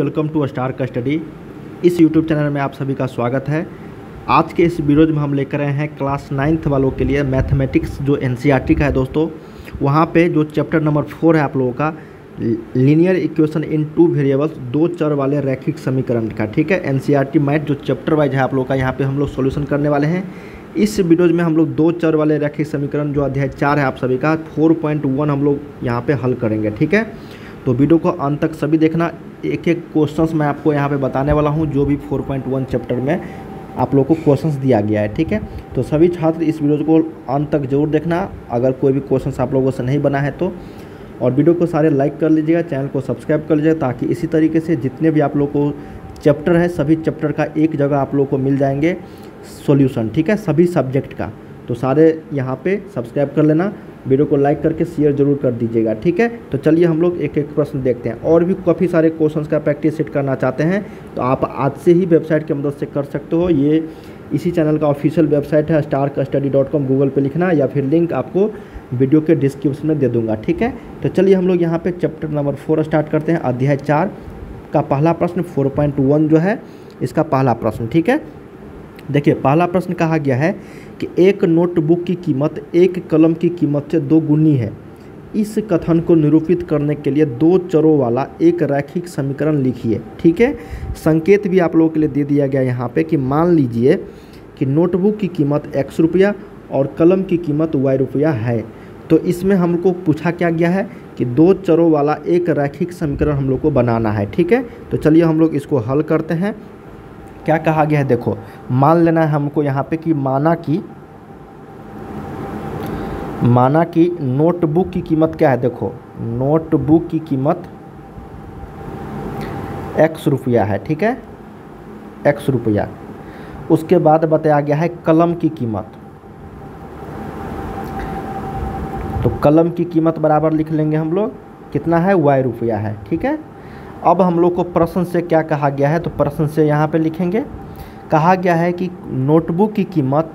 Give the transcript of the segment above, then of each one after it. Welcome to star का study. इस YouTube channel में आप सभी का स्वागत है। आज के इस वीडियो में हम लेकर आए हैं क्लास 9th वालों के लिए मैथमेटिक्स जो NCERT का है दोस्तों, वहाँ पे जो चैप्टर नंबर 4 है आप लोगों का linear equation in two variables, दो चर वाले रैखिक समीकरण का, ठीक है। NCERT मैथ जो चैप्टर वाइज है आप लोगों का, यहाँ पर हम लोग सोल्यूशन करने वाले हैं। इस वीडियोज में हम लोग दो चर वाले रैखिक समीकरण जो अध्याय 4 है आप सभी का 4.1 हम लोग यहाँ पर हल करेंगे, ठीक है। तो वीडियो को अंत तक सभी देखना। एक एक क्वेश्चंस मैं आपको यहाँ पे बताने वाला हूँ, जो भी 4.1 चैप्टर में आप लोगों को क्वेश्चंस दिया गया है, ठीक है। तो सभी छात्र इस वीडियो को अंत तक जरूर देखना। अगर कोई भी क्वेश्चंस आप लोगों से नहीं बना है तो, और वीडियो को सारे लाइक कर लीजिएगा, चैनल को सब्सक्राइब कर लीजिएगा, ताकि इसी तरीके से जितने भी आप लोग को चैप्टर है सभी चैप्टर का एक जगह आप लोग को मिल जाएंगे सोल्यूशन, ठीक है, सभी सब्जेक्ट का। तो सारे यहाँ पर सब्सक्राइब कर लेना, वीडियो को लाइक करके शेयर जरूर कर दीजिएगा, ठीक है। तो चलिए हम लोग एक एक प्रश्न देखते हैं। और भी काफ़ी सारे क्वेश्चंस का प्रैक्टिस सेट करना चाहते हैं तो आप आज से ही वेबसाइट की मदद से कर सकते हो। ये इसी चैनल का ऑफिशियल वेबसाइट है, starstudy.com, गूगल पे लिखना, या फिर लिंक आपको वीडियो के डिस्क्रिप्शन में दे दूँगा, ठीक है। तो चलिए हम लोग यहाँ पर चैप्टर नंबर 4 स्टार्ट करते हैं। अध्याय 4 का पहला प्रश्न 4.1 जो है इसका पहला प्रश्न, ठीक है। देखिए पहला प्रश्न कहा गया है कि एक नोटबुक की कीमत एक कलम की कीमत से 2 गुनी है। इस कथन को निरूपित करने के लिए दो चरों वाला एक रैखिक समीकरण लिखिए, ठीक है। संकेत भी आप लोगों के लिए दे दिया गया यहाँ पे कि मान लीजिए कि नोटबुक की कीमत ₹X और कलम की कीमत ₹Y है। तो इसमें हमको पूछा क्या गया है कि दो चरों वाला एक रैखिक समीकरण हम लोग को बनाना है, ठीक है। तो चलिए हम लोग इसको हल करते हैं। क्या कहा गया है, देखो मान लेना है हमको यहाँ पे कि माना कि नोटबुक की कीमत क्या है। देखो नोटबुक की कीमत ₹X है, ठीक है, ₹X। उसके बाद बताया गया है कलम की कीमत, तो कलम की कीमत बराबर लिख लेंगे हम लोग, कितना है ₹Y है, ठीक है। अब हम लोग को प्रश्न से क्या कहा गया है, तो प्रश्न से यहाँ पे लिखेंगे, कहा गया है कि नोटबुक की कीमत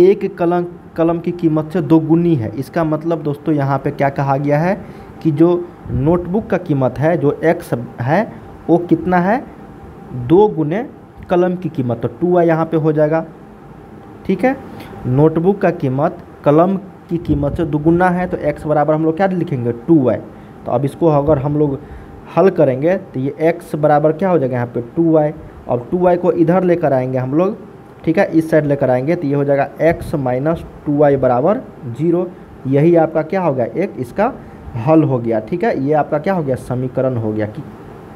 एक कलम की कीमत से 2 गुनी है। इसका मतलब दोस्तों यहाँ पे क्या कहा गया है कि जो नोटबुक का कीमत है जो X है वो कितना है, 2 गुने कलम की कीमत, तो 2Y यहाँ पे हो जाएगा, ठीक है। नोटबुक का कीमत कलम की कीमत से 2 गुना है, तो X बराबर हम लोग क्या लिखेंगे, 2Y। तो अब इसको अगर हम लोग हल करेंगे तो ये X बराबर क्या हो जाएगा यहाँ पे, 2Y। अब 2Y को इधर लेकर आएंगे हम लोग, ठीक है, इस साइड लेकर आएंगे तो ये हो जाएगा X - 2Y बराबर 0। यही आपका क्या हो गया, एक इसका हल हो गया, ठीक है। ये आपका क्या हो गया, समीकरण हो गया।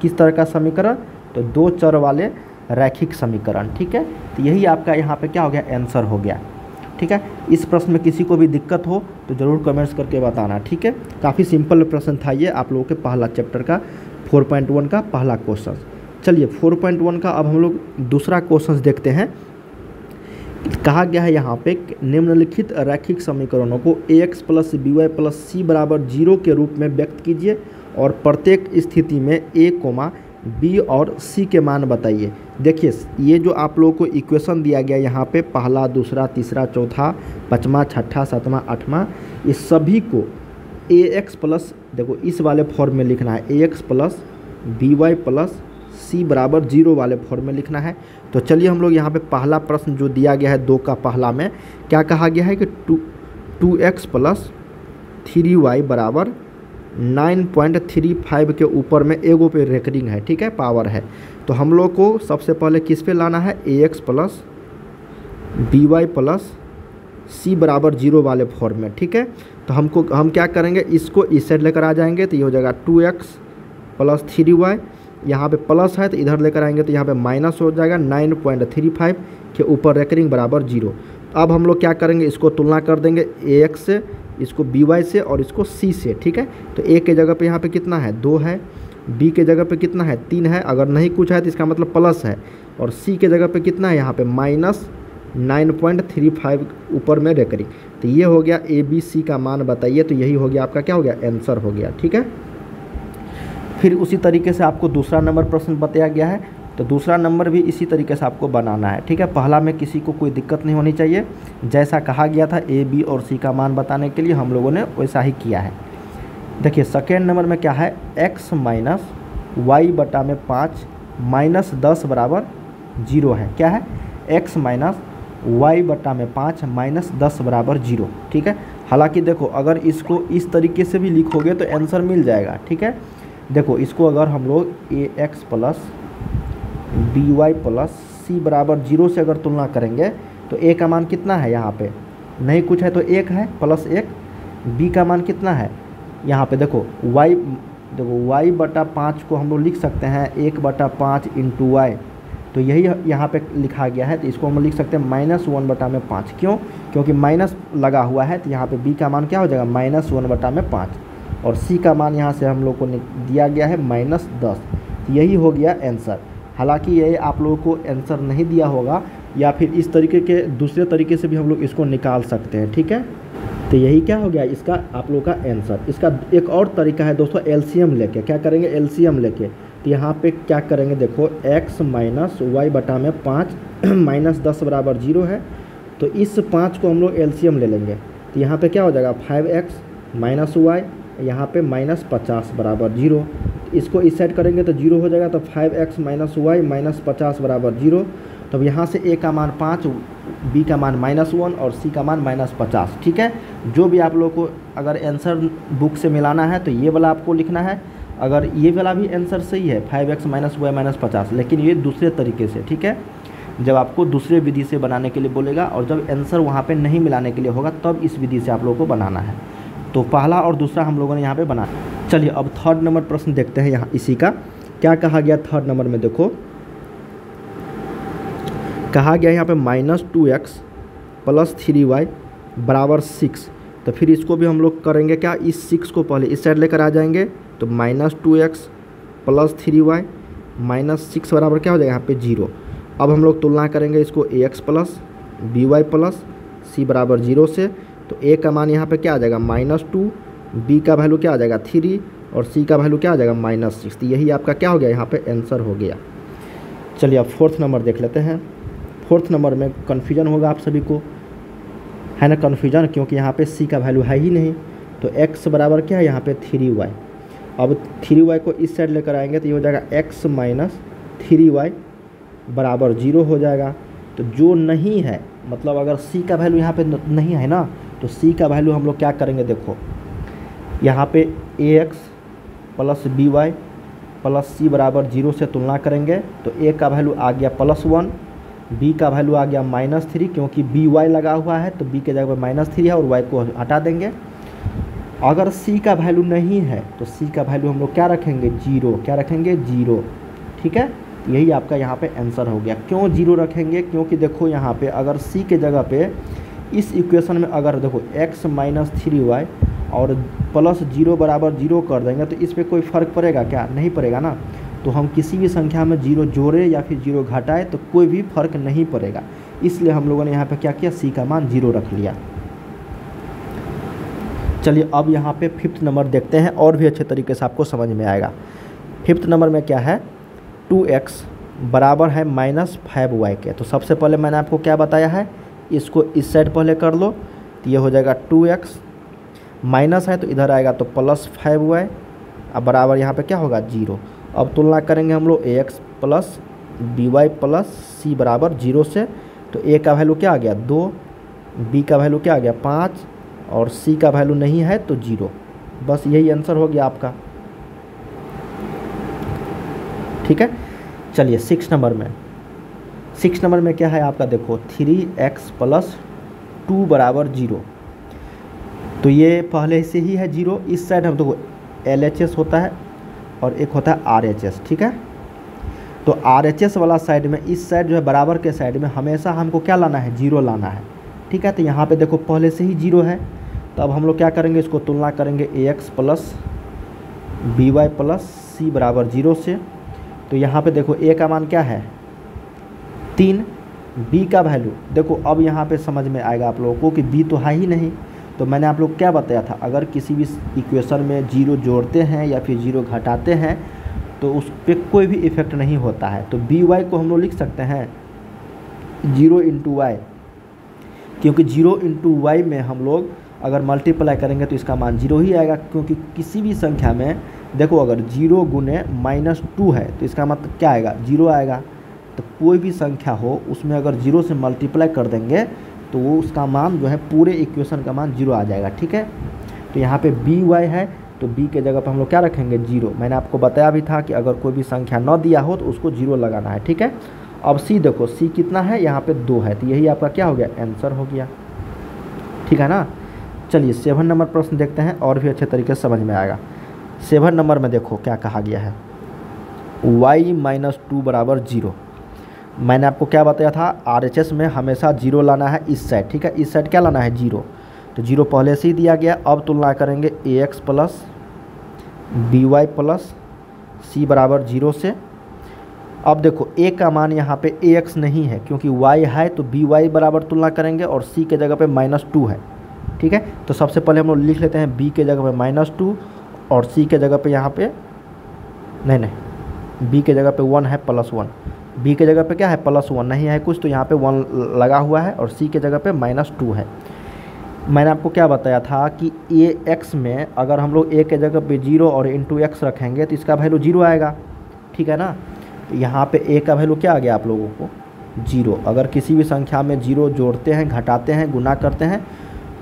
किस तरह का समीकरण, तो दो चर वाले रैखिक समीकरण, ठीक है। तो यही आपका यहाँ पे क्या हो गया, आंसर हो गया, ठीक है। इस प्रश्न में किसी को भी दिक्कत हो तो ज़रूर कमेंट्स करके बताना, ठीक है। काफ़ी सिंपल प्रश्न था ये आप लोगों के पहला चैप्टर का 4.1 का पहला क्वेश्चन। चलिए 4.1 का अब हम लोग दूसरा क्वेश्चन देखते हैं। कहा गया है यहाँ पे निम्नलिखित रैखिक समीकरणों को AX + BY + C = 0 के रूप में व्यक्त कीजिए और प्रत्येक स्थिति में A, B और C के मान बताइए। देखिए ये जो आप लोगों को इक्वेशन दिया गया यहाँ पे, 1, 2, 3, 4, 5, 6, 7, 8 इस सभी को AX+ देखो इस वाले फॉर्म में लिखना है, AX + BY + C = 0 वाले फॉर्म में लिखना है। तो चलिए हम लोग यहाँ पे पहला प्रश्न जो दिया गया है 2 का पहला में क्या कहा गया है कि 2X + 3Y बराबर 9.35 के ऊपर में एगो पे रेकरिंग है, ठीक है, पावर है। तो हम लोग को सबसे पहले किस पे लाना है, AX + BY + C = 0 वाले फॉर्म में, ठीक है। तो हम क्या करेंगे, इसको इस साइड लेकर आ जाएंगे तो ये हो जाएगा 2X + 3Y, यहाँ पे प्लस है तो इधर लेकर आएंगे तो यहाँ पे माइनस हो जाएगा, 9.35 के ऊपर रेकरिंग = 0। अब हम लोग क्या करेंगे, इसको तुलना कर देंगे AX से, इसको BY से और इसको C से, ठीक है। तो A के जगह पे यहाँ पे कितना है, 2 है, B के जगह पे कितना है, 3 है, अगर नहीं कुछ है तो इसका मतलब प्लस है, और C के जगह पे कितना है यहाँ पे, -9.35 ऊपर में रेकरिंग। तो ये हो गया ABC का मान बताइए, तो यही हो गया आपका क्या हो गया, आंसर हो गया, ठीक है। फिर उसी तरीके से आपको दूसरा नंबर प्रश्न बताया गया है, तो दूसरा नंबर भी इसी तरीके से आपको बनाना है, ठीक है। पहला में किसी को कोई दिक्कत नहीं होनी चाहिए, जैसा कहा गया था A, B और C का मान बताने के लिए हम लोगों ने वैसा ही किया है। देखिए सेकेंड नंबर में क्या है, X माइनस वाई बटा में 5 माइनस 10 बराबर 0 है। क्या है? एक्स माइनस वाई बटा में 5 माइनस 10 बराबर 0। ठीक है। हालांकि देखो अगर इसको इस तरीके से भी लिखोगे तो आंसर मिल जाएगा। ठीक है। देखो इसको अगर हम लोग a x plus b y plus c बराबर 0 से अगर तुलना करेंगे तो ए का मान कितना है यहाँ पे? नहीं कुछ है तो 1 है प्लस 1। बी का मान कितना है यहाँ पे? देखो वाई, देखो वाई बटा 5 को हम लोग लिख सकते हैं 1/5 इंटू वाई, तो यही यहाँ पे लिखा गया है, तो इसको हम लिख सकते हैं -1/5। क्यों? क्योंकि माइनस लगा हुआ है, तो यहाँ पे बी का मान क्या हो जाएगा? -1/5। और सी का मान यहाँ से हम लोग को दिया गया है -10। यही हो गया आंसर। हालांकि ये आप लोगों को आंसर नहीं दिया होगा या फिर इस तरीके के दूसरे तरीके से भी हम लोग इसको निकाल सकते हैं। ठीक है। तो यही क्या हो गया इसका आप लोगों का आंसर। इसका एक और तरीका है दोस्तों, एलसीएम लेके। क्या करेंगे? एलसीएम लेके। तो यहाँ पे क्या करेंगे? देखो x माइनस वाई बटा में 5 माइनस 10 बराबर 0 है, तो इस 5 को हम लोग एलसीएम ले लेंगे। तो यहाँ पे क्या हो जाएगा? 5x माइनस वाई यहाँ पर -50 बराबर 0। इसको इस साइड करेंगे तो 0 हो जाएगा, तो 5x माइनस वाई -50 बराबर 0। तो अब यहाँ से a का मान 5, b का मान -1 और c का मान -50। ठीक है। जो भी आप लोग को अगर आंसर बुक से मिलाना है तो ये वाला आपको लिखना है। अगर ये वाला भी आंसर सही है 5x माइनस वाई -50, लेकिन ये दूसरे तरीके से। ठीक है। जब आपको दूसरे विधि से बनाने के लिए बोलेगा और जब आंसर वहाँ पर नहीं मिलाने के लिए होगा तब इस विधि से आप लोगों को बनाना है। तो पहला और दूसरा हम लोगों ने यहाँ पर बनाया। चलिए अब थर्ड नंबर प्रश्न देखते हैं। यहाँ इसी का क्या कहा गया थर्ड नंबर में? देखो कहा गया यहाँ पे -2x प्लस 3y बराबर 6। तो फिर इसको भी हम लोग करेंगे क्या? इस 6 को पहले इस साइड लेकर आ जाएंगे, तो -2x प्लस 3y -6 बराबर क्या हो जाएगा यहाँ पे 0। अब हम लोग तुलना करेंगे इसको ax plus by plus c बराबर 0 से। तो a का मान यहाँ पे क्या आ जाएगा? -2, b का वैल्यू क्या आ जाएगा? 3 और c का वैल्यू क्या आ जाएगा? -6। यही आपका क्या हो गया यहाँ पे आंसर हो गया। चलिए अब फोर्थ नंबर देख लेते हैं। फोर्थ नंबर में कन्फ्यूजन होगा आप सभी को, है ना कन्फ्यूजन, क्योंकि यहाँ पे c का वैल्यू है ही नहीं। तो x बराबर क्या है यहाँ पे? 3y। अब 3y को इस साइड लेकर आएंगे तो ये हो जाएगा x माइनस 3y बराबर 0 हो जाएगा। तो जो नहीं है, मतलब अगर c का वैल्यू यहाँ पे नहीं है ना, तो c का वैल्यू हम लोग क्या करेंगे? देखो यहाँ पे ax plus by plus c बराबर 0 से तुलना करेंगे, तो a का वैल्यू आ गया +1, b का वैल्यू आ गया -3, क्योंकि बी वाई लगा हुआ है तो b के जगह पर -3 है और y को हटा देंगे। अगर c का वैल्यू नहीं है तो c का वैल्यू हम लोग क्या रखेंगे? 0। क्या रखेंगे? 0। ठीक है। यही आपका यहाँ पे आंसर हो गया। क्यों 0 रखेंगे? क्योंकि देखो यहाँ पे अगर c के जगह पे इस इक्वेशन में अगर देखो x माइनस 3y और प्लस 0 बराबर 0 कर देंगे तो इस पर कोई फ़र्क पड़ेगा क्या? नहीं पड़ेगा ना। तो हम किसी भी संख्या में 0 जोड़े या फिर 0 घटाए तो कोई भी फर्क नहीं पड़ेगा। इसलिए हम लोगों ने यहाँ पे क्या किया? c का मान 0 रख लिया। चलिए अब यहाँ पे फिफ्थ नंबर देखते हैं और भी अच्छे तरीके से आपको समझ में आएगा। फिफ्थ नंबर में क्या है? 2x बराबर है -5y के। तो सबसे पहले मैंने आपको क्या बताया है? इसको इस साइड पहले कर लो, तो ये हो जाएगा 2x माइनस है तो इधर आएगा तो +5y और बराबर यहाँ पर क्या होगा? 0। अब तुलना करेंगे हम लोग ax plus by plus c बराबर 0 से। तो a का वैल्यू क्या आ गया? 2, b का वैल्यू क्या आ गया? 5 और c का वैल्यू नहीं है तो 0। बस यही आंसर हो गया आपका। ठीक है। चलिए सिक्स नंबर में क्या है आपका? देखो 3x प्लस 2 बराबर 0। तो ये पहले से ही है 0। इस साइड हम देखो LHS होता है और एक होता है RHS। ठीक है। तो RHS वाला साइड में, इस साइड जो है बराबर के साइड में हमेशा हमको क्या लाना है? 0 लाना है। ठीक है। तो यहाँ पे देखो पहले से ही 0 है, तो अब हम लोग क्या करेंगे? इसको तुलना करेंगे ax plus by plus c बराबर 0 से। तो यहाँ पे देखो a का मान क्या है? 3, b का वैल्यू देखो अब यहाँ पे समझ में आएगा आप लोगों को कि b तो है ही नहीं। तो मैंने आप लोग क्या बताया था? अगर किसी भी इक्वेशन में 0 जोड़ते हैं या फिर 0 घटाते हैं तो उस पर कोई भी इफ़ेक्ट नहीं होता है। तो by को हम लोग लिख सकते हैं 0 इंटू वाई, क्योंकि 0 इंटू वाई में हम लोग अगर मल्टीप्लाई करेंगे तो इसका मान 0 ही आएगा। क्योंकि किसी भी संख्या में देखो अगर जीरो गुने माइनस टू है तो इसका मतलब क्या आएगा, जीरो आएगा। तो कोई भी संख्या हो उसमें अगर जीरो से मल्टीप्लाई कर देंगे तो वो उसका मान जो है पूरे इक्वेशन का मान जीरो आ जाएगा। ठीक है, तो यहाँ पे बी वाई है तो बी के जगह पर हम लोग क्या रखेंगे, जीरो। मैंने आपको बताया भी था कि अगर कोई भी संख्या न दिया हो तो उसको जीरो लगाना है। ठीक है, अब सी देखो, सी कितना है, यहाँ पे दो है, तो यही आपका क्या हो गया, आंसर हो गया। ठीक है ना, चलिए 7 नंबर प्रश्न देखते हैं और भी अच्छे तरीके से समझ में आएगा। 7 नंबर में देखो क्या कहा गया है, y माइनस टू बराबर जीरो। मैंने आपको क्या बताया था, आरएचएस में हमेशा जीरो लाना है इस साइड। ठीक है, इस साइड क्या लाना है, जीरो। तो जीरो पहले से ही दिया गया। अब तुलना करेंगे ax plus by plus c बराबर जीरो से। अब देखो a का मान यहाँ पे ax नहीं है क्योंकि y है, तो by बराबर तुलना करेंगे और c के जगह पे माइनस टू है। ठीक है, तो सबसे पहले हम लोग लिख लेते हैं b के जगह पे माइनस टू और c के जगह पे यहाँ पे नहीं, b के जगह पे वन है प्लस वन। b के जगह पे क्या है, प्लस वन, नहीं है कुछ तो यहाँ पे वन लगा हुआ है और c के जगह पे माइनस टू है। मैंने आपको क्या बताया था कि ax में अगर हम लोग a के जगह पे जीरो और इंटू एक्स रखेंगे तो इसका वैल्यू जीरो आएगा। ठीक है ना, तो यहाँ पे a का वैल्यू क्या आ गया आप लोगों को, जीरो। अगर किसी भी संख्या में जीरो जोड़ते हैं, घटाते हैं, गुना करते हैं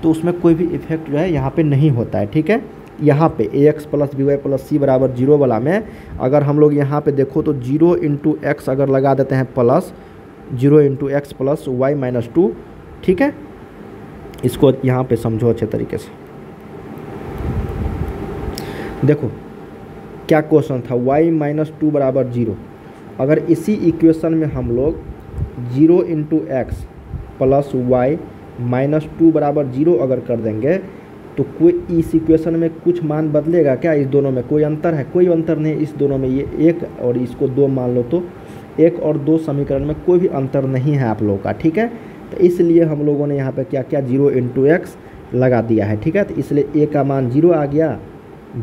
तो उसमें कोई भी इफेक्ट जो है यहाँ पे नहीं होता है। ठीक है, यहाँ पे ax plus by plus c बराबर जीरो वाला में अगर हम लोग यहाँ पे देखो तो जीरो इंटू एक्स अगर लगा देते हैं plus zero into x plus y minus two. ठीक है, इसको यहाँ पे समझो अच्छे तरीके से। देखो क्या क्वेश्चन था, y माइनस टू बराबर जीरो। अगर इसी इक्वेशन में हम लोग zero into x plus y minus two बराबर जीरो अगर कर देंगे तो कोई इस इक्वेशन में कुछ मान बदलेगा क्या, इस दोनों में कोई अंतर है, कोई अंतर नहीं। इस दोनों में ये एक और इसको दो मान लो तो एक और दो समीकरण में कोई भी अंतर नहीं है आप लोगों का। ठीक है, तो इसलिए हम लोगों ने यहाँ पे क्या किया, जीरो इंटू एक्स लगा दिया है। ठीक है, तो इसलिए a का मान जीरो आ गया,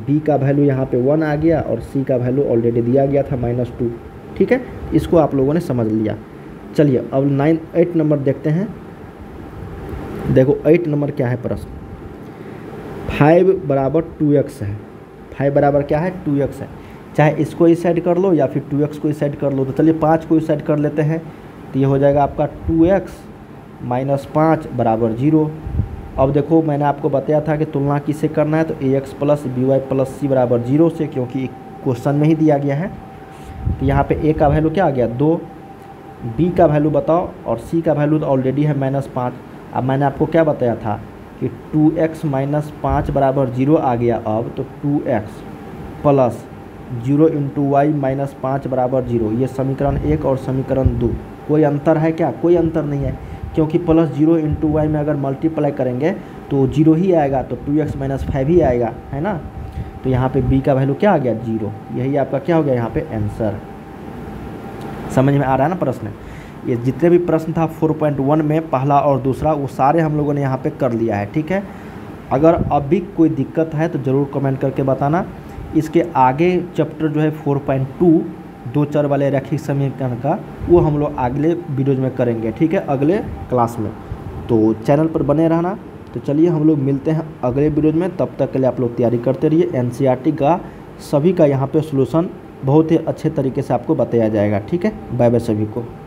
b का वैल्यू यहाँ पे वन आ गया और c का वैल्यू ऑलरेडी दिया गया था माइनस टू। ठीक है, इसको आप लोगों ने समझ लिया। चलिए अब 8 नंबर देखते हैं। देखो 8 नंबर क्या है प्रश्न, 5 बराबर 2x है। 5 बराबर क्या है, 2x है। चाहे इसको इस साइड कर लो या फिर 2x को इस साइड कर लो। तो चलिए 5 को इस साइड कर लेते हैं, तो ये हो जाएगा आपका 2x माइनस 5 बराबर जीरो। अब देखो मैंने आपको बताया था कि तुलना किससे करना है, तो ax plus by plus c बराबर जीरो से, क्योंकि क्वेश्चन में ही दिया गया है। तो यहाँ पे a का वैल्यू क्या आ गया, दो। b का वैल्यू बताओ और c का वैल्यू तो ऑलरेडी है माइनस पाँच। अब मैंने आपको क्या बताया था कि 2x माइनस पाँच बराबर जीरो आ गया। अब तो 2x plus zero into y minus पाँच बराबर जीरो, ये समीकरण एक और समीकरण दो, कोई अंतर है क्या, कोई अंतर नहीं है क्योंकि प्लस जीरो इंटू वाई में अगर मल्टीप्लाई करेंगे तो जीरो ही आएगा, तो 2x माइनस फाइव ही आएगा, है ना। तो यहाँ पे b का वैल्यू क्या आ गया, जीरो। यही आपका क्या हो गया यहाँ पे आंसर। समझ में आ रहा है ना प्रश्न। ये जितने भी प्रश्न था 4.1 में पहला और दूसरा वो सारे हम लोगों ने यहाँ पे कर लिया है। ठीक है, अगर अभी कोई दिक्कत है तो ज़रूर कमेंट करके बताना। इसके आगे चैप्टर जो है 4.2 दो चर वाले रैखिक समीकरण का, वो हम लोग अगले वीडियोज में करेंगे। ठीक है, अगले क्लास में, तो चैनल पर बने रहना। तो चलिए हम लोग मिलते हैं अगले वीडियोज में, तब तक के लिए आप लोग तैयारी करते रहिए। एनसीईआरटी का सभी का यहाँ पर सॉल्यूशन बहुत ही अच्छे तरीके से आपको बताया जाएगा। ठीक है, बाय बाय सभी को।